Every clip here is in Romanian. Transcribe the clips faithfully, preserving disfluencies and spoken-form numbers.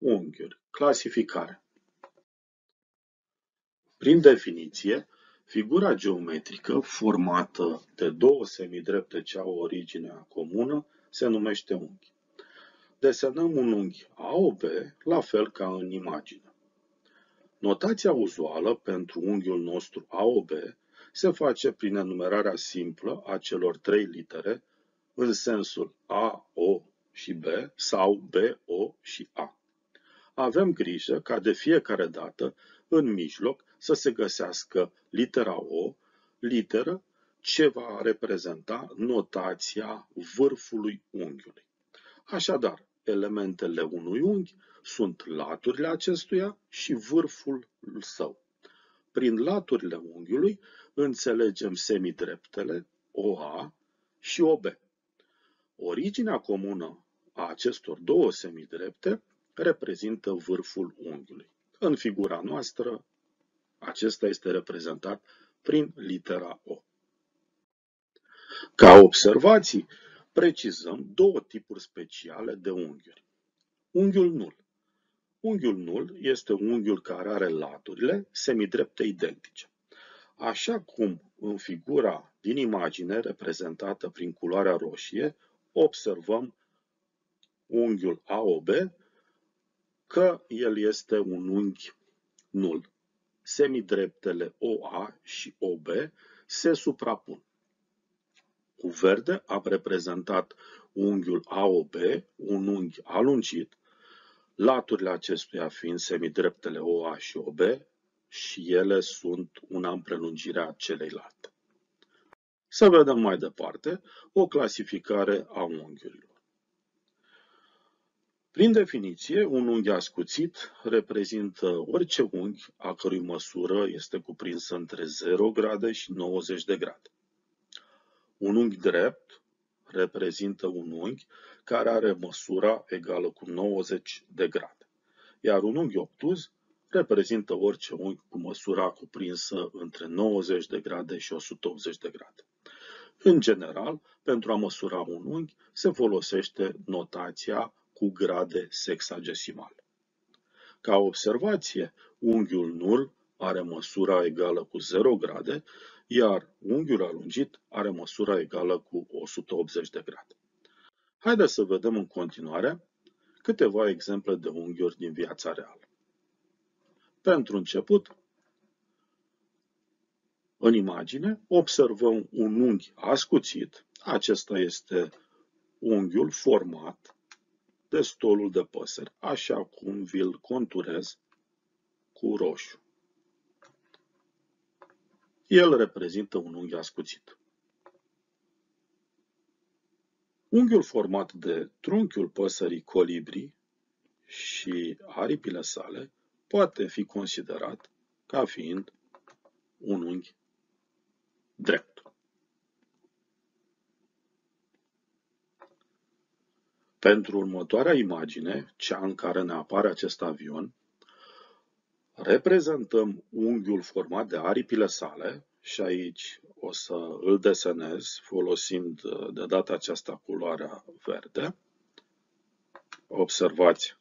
Unghiuri. Clasificare. Prin definiție, figura geometrică formată de două semidrepte ce au originea comună se numește unghi. Desenăm un unghi A O B, la fel ca în imagine. Notația uzuală pentru unghiul nostru A O B se face prin enumerarea simplă a celor trei litere în sensul A, O și B sau B, O și A. Avem grijă ca de fiecare dată în mijloc să se găsească litera O, literă ce va reprezenta notația vârfului unghiului. Așadar, elementele unui unghi sunt laturile acestuia și vârful său. Prin laturile unghiului înțelegem semidreptele O A și O B. Originea comună a acestor două semidrepte reprezintă vârful unghiului. În figura noastră, acesta este reprezentat prin litera O. Ca observații, precizăm două tipuri speciale de unghiuri. Unghiul nul. Unghiul nul este unghiul care are laturile semidrepte identice. Așa cum în figura din imagine reprezentată prin culoarea roșie, observăm unghiul A O B că el este un unghi nul. Semidreptele O A și O B se suprapun. Cu verde am reprezentat unghiul A O B, un unghi alungit, laturile acestuia fiind semidreptele O A și O B și ele sunt una în prelungirea celeilalte. Să vedem mai departe o clasificare a unghiurilor. Prin definiție, un unghi ascuțit reprezintă orice unghi a cărui măsură este cuprinsă între zero grade și nouăzeci de grade. Un unghi drept reprezintă un unghi care are măsura egală cu nouăzeci de grade, iar un unghi obtuz reprezintă orice unghi cu măsura cuprinsă între nouăzeci de grade și o sută optzeci de grade. În general, pentru a măsura un unghi se folosește notația cu grade sexagesimale. Ca observație, unghiul nul are măsura egală cu zero grade, iar unghiul alungit are măsura egală cu o sută optzeci de grade. Haideți să vedem în continuare câteva exemple de unghiuri din viața reală. Pentru început, în imagine, observăm un unghi ascuțit. Acesta este unghiul format de stolul de păsări, așa cum vi-l conturez cu roșu. El reprezintă un unghi ascuțit. Unghiul format de trunchiul păsării colibri și aripile sale poate fi considerat ca fiind un unghi drept. Pentru următoarea imagine, cea în care ne apare acest avion, reprezentăm unghiul format de aripile sale și aici o să îl desenez folosind de data aceasta culoarea verde. Observați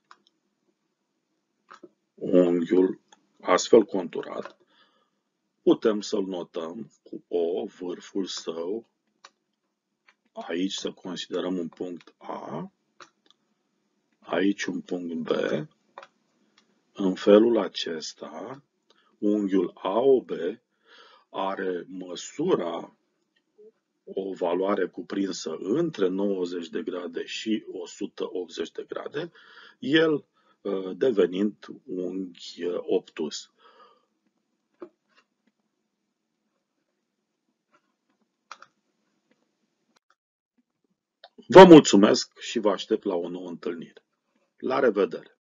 unghiul astfel conturat. Putem să-l notăm cu O, vârful său. Aici să considerăm un punct A, aici un punct B. În felul acesta, unghiul A O B are măsura, o valoare cuprinsă între nouăzeci de grade și o sută optzeci de grade, el devenind unghi obtus. Vă mulțumesc și vă aștept la o nouă întâlnire. La revedere!